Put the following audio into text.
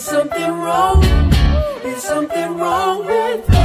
Is something wrong? Is something wrong with me?